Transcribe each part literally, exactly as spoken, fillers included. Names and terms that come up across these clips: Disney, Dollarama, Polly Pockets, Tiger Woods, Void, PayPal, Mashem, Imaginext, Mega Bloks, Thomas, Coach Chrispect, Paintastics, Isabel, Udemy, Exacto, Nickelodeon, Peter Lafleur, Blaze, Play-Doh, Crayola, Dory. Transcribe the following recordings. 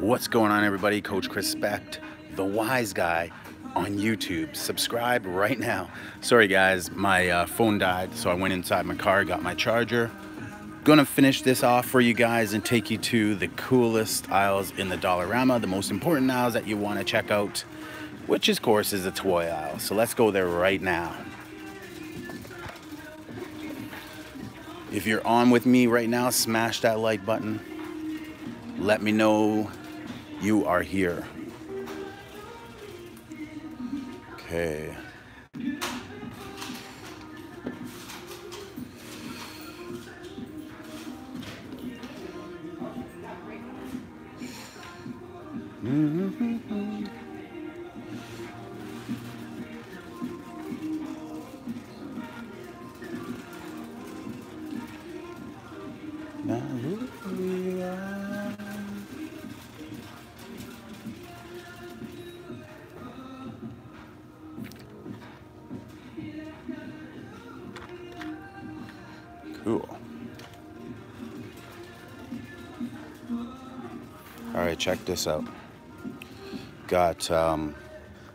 What's going on, everybody? Coach Chrispect, the wise guy on YouTube. Subscribe right now. Sorry guys, my uh, phone died, so I went inside my car, got my charger. Gonna finish this off for you guys and take you to the coolest aisles in the Dollarama, the most important aisles that you want to check out, which of course is the toy aisle. So let's go there right now. If you're on with me right now, smash that like button. Let me know you are here. Okay. Mm-hmm. Check this out. Got um,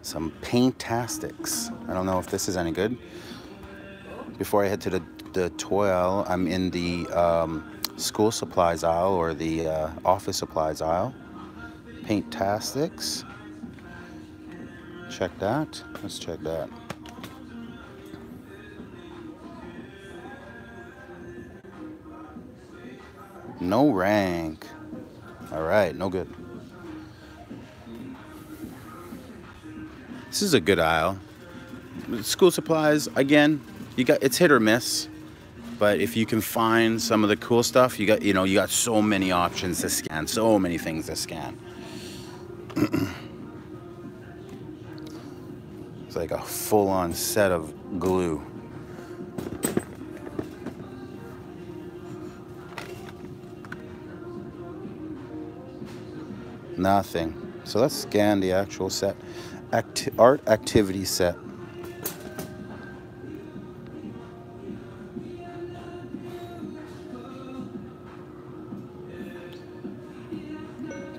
some Paintastics. I don't know if this is any good. Before I head to the, the toy aisle, I'm in the um, school supplies aisle or the uh, office supplies aisle. Paintastics. Check that. Let's check that. No rank. All right, no good. This is a good aisle. School supplies, again, you got, it's hit or miss, but if you can find some of the cool stuff, you got, you know, you got so many options to scan, so many things to scan. It's like a full-on set of glue. Nothing. So let's scan the actual set. Acti- art activity set.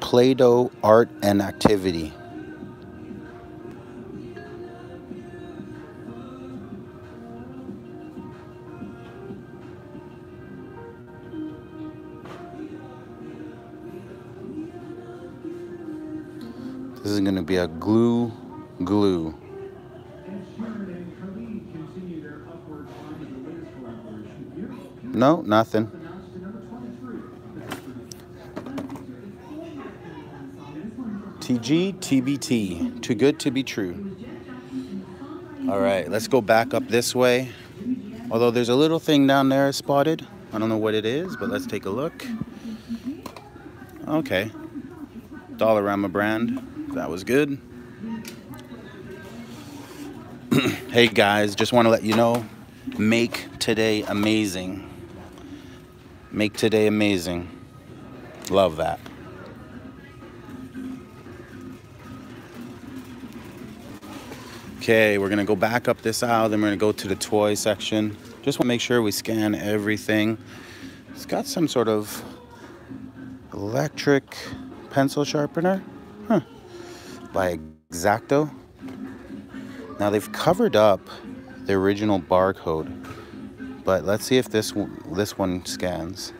Play-Doh art and activity. This is going to be a glue, glue. No, nothing. T G, T B T, too good to be true. All right, let's go back up this way. Although there's a little thing down there spotted. I don't know what it is, but let's take a look. Okay, Dollarama brand. That was good. Hey guys, just want to let you know, make today amazing. Make today amazing. Love that. Okay, we're going to go back up this aisle, then we're going to go to the toy section. Just want to make sure we scan everything. It's got some sort of electric pencil sharpener. Huh. By Exacto. Now they've covered up the original barcode, but let's see if this this one scans.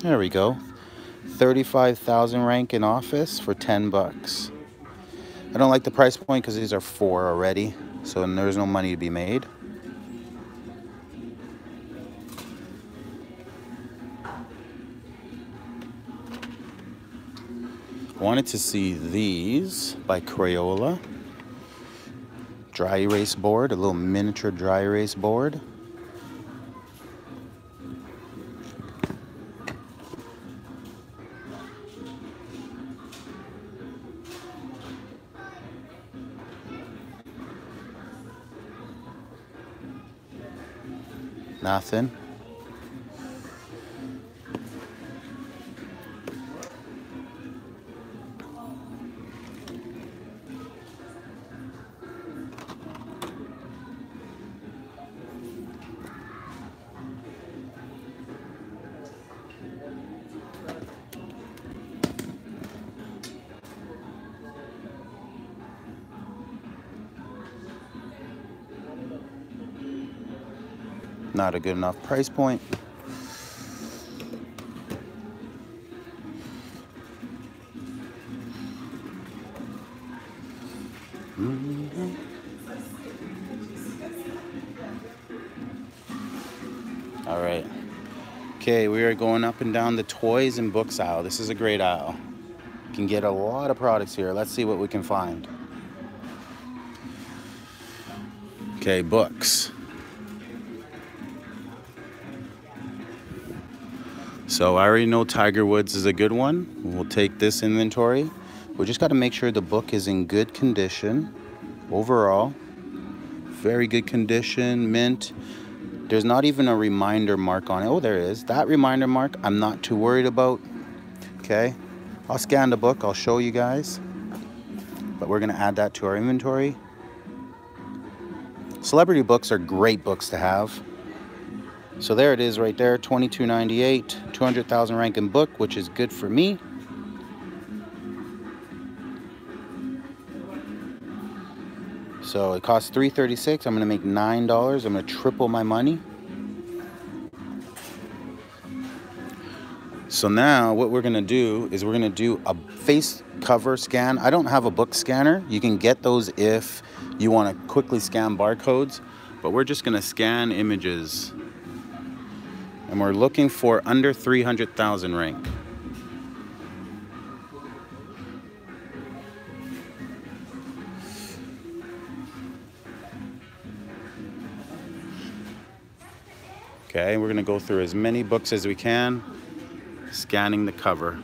There we go. thirty-five thousand rank in office for ten bucks. I don't like the price point because these are four already, so there's no money to be made. Wanted to see these by Crayola. Dry erase board, a little miniature dry erase board. Nothing. Not a good enough price point. Mm-hmm. All right. Okay, we are going up and down the toys and books aisle. This is a great aisle. You can get a lot of products here. Let's see what we can find. Okay, books. So I already know Tiger Woods is a good one. We'll take this inventory. We just got to make sure the book is in good condition overall. Very good condition, mint. There's not even a reminder mark on it. Oh, there is. That reminder mark I'm not too worried about. Okay, I'll scan the book. I'll show you guys. But we're going to add that to our inventory. Celebrity books are great books to have. So there it is right there, twenty-two ninety-eight, two hundred thousand rank in book, which is good for me. So it costs three thirty-six. I'm going to make nine dollars. I'm going to triple my money. So now what we're going to do is we're going to do a face cover scan. I don't have a book scanner. You can get those if you want to quickly scan barcodes, but we're just going to scan images. And we're looking for under three hundred thousand rank. Okay, we're going to go through as many books as we can, scanning the cover.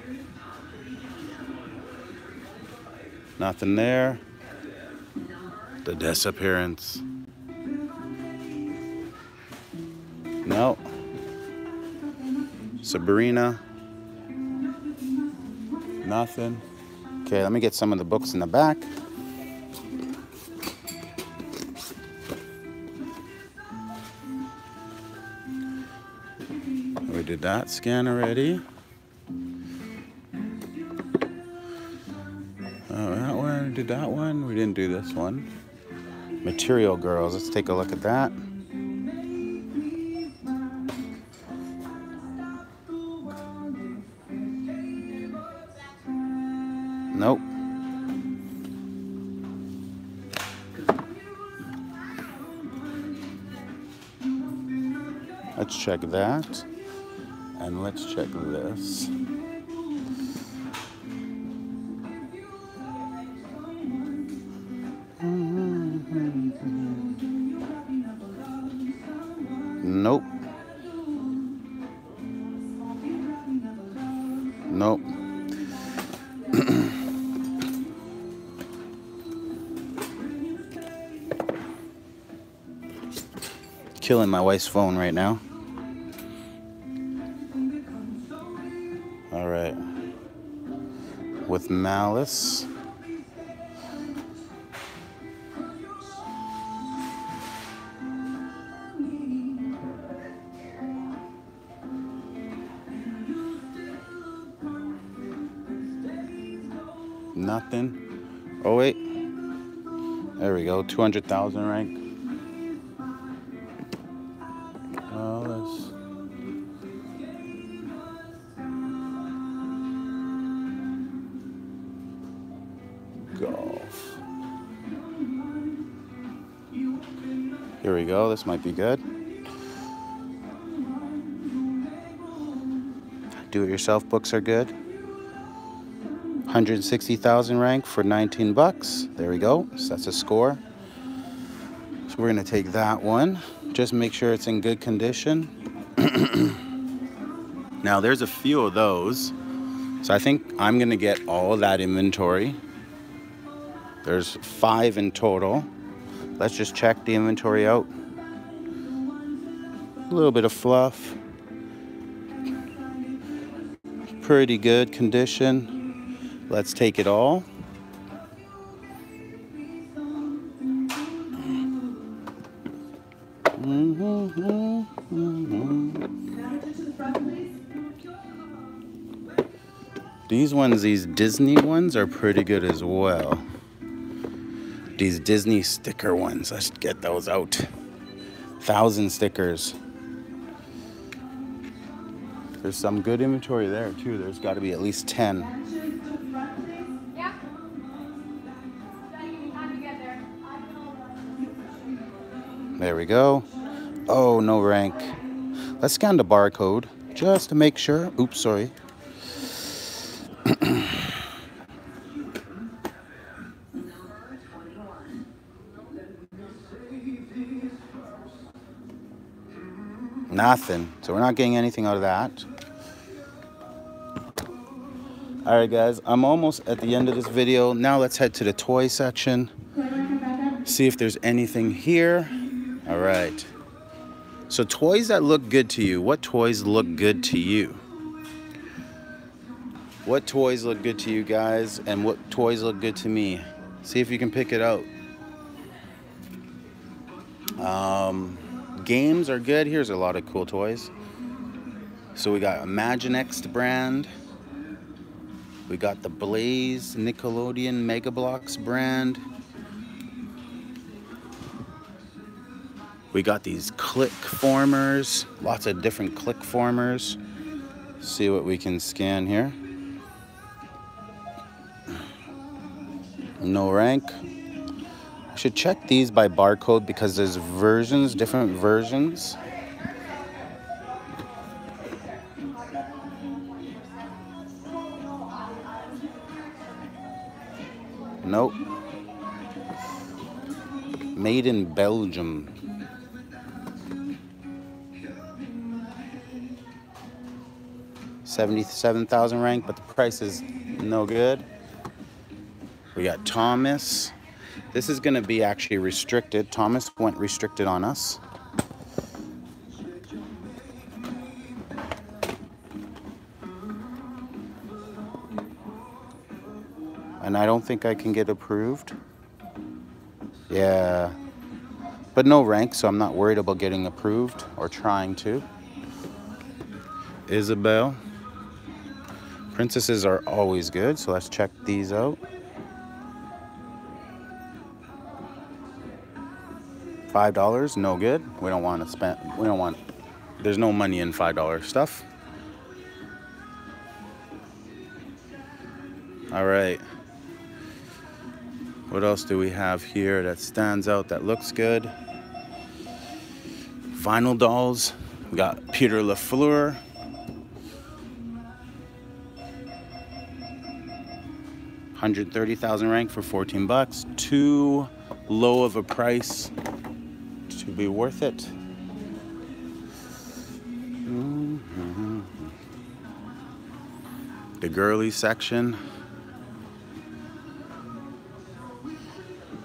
Nothing there. The disappearance. No. Sabrina. Nothing. Okay, let me get some of the books in the back. We did that scan already. Oh, that one, we did that one. We didn't do this one. Material Girls, let's take a look at that. Nope. Let's check that. And let's check this. Nope. Nope. Killing my wife's phone right now. All right. With Malice. Nothing. Oh, wait. There we go. two hundred thousand rank. Golf. Here we go. This might be good. Do-it-yourself books are good. one hundred sixty thousand rank for nineteen bucks. There we go. So that's a score. So we're going to take that one. Just make sure it's in good condition. Now there's a few of those. So I think I'm going to get all of that inventory. There's five in total. Let's just check the inventory out. A little bit of fluff. Pretty good condition. Let's take it all. These ones, these Disney ones are pretty good as well. These Disney sticker ones, let's get those out. Thousand stickers. There's some good inventory there too. There's got to be at least ten. Yeah. There we go. Oh, no rank. Let's scan the barcode just to make sure. Oops, sorry. Nothing. So we're not getting anything out of that. All right, guys, I'm almost at the end of this video. Now let's head to the toy section. See if there's anything here. All right. So toys that look good to you. What toys look good to you? What toys look good to you guys, and what toys look good to me? See if you can pick it out. Um, games are good. Here's a lot of cool toys. So we got Imaginext brand. We got the Blaze Nickelodeon Mega Bloks brand. We got these click formers. Lots of different click formers. See what we can scan here. No rank. I should check these by barcode because there's versions, different versions. Nope. Made in Belgium. seventy-seven thousand rank, but the price is no good. We got Thomas. This is gonna be actually restricted. Thomas went restricted on us. And I don't think I can get approved. Yeah. But no rank, so I'm not worried about getting approved or trying to. Isabel. Princesses are always good, so let's check these out. five dollars, no good. We don't want to spend, we don't want, there's no money in five dollar stuff. All right. What else do we have here that stands out that looks good? Vinyl dolls. We got Peter Lafleur. one hundred thirty thousand rank for fourteen bucks. Too low of a price to be worth it. Mm-hmm. The girly section.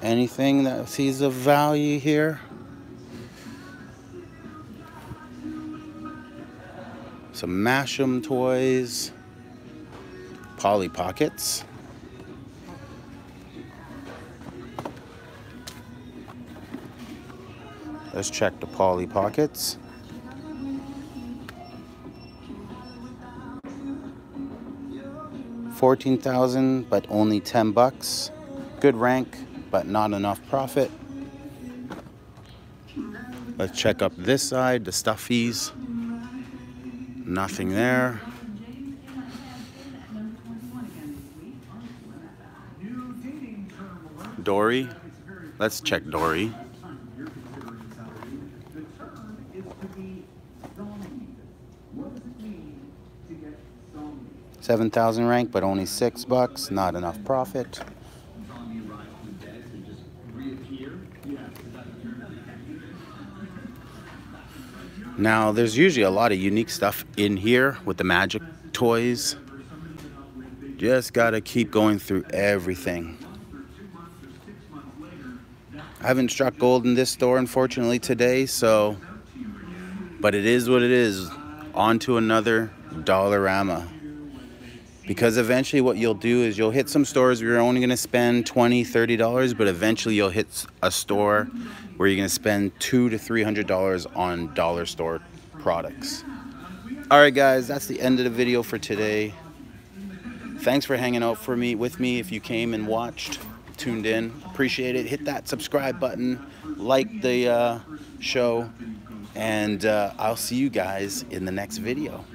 Anything that sees a value here? Some Mashem toys. Polly Pockets. Let's check the Polly Pockets. fourteen thousand, but only ten bucks. Good rank, but not enough profit. Let's check up this side, the stuffies. Nothing there. Dory. Let's check Dory. seven thousand rank, but only six bucks, not enough profit. Now, there's usually a lot of unique stuff in here with the magic toys. Just gotta keep going through everything. I haven't struck gold in this store, unfortunately, today, so, but it is what it is. On to another Dollarama. Because eventually what you'll do is you'll hit some stores where you're only gonna spend twenty, thirty dollars, but eventually you'll hit a store where you're gonna spend two to three hundred dollars on dollar store products. All right, guys, that's the end of the video for today. Thanks for hanging out for me with me if you came and watched, tuned in. Appreciate it. Hit that subscribe button, like the uh, show, and uh, I'll see you guys in the next video.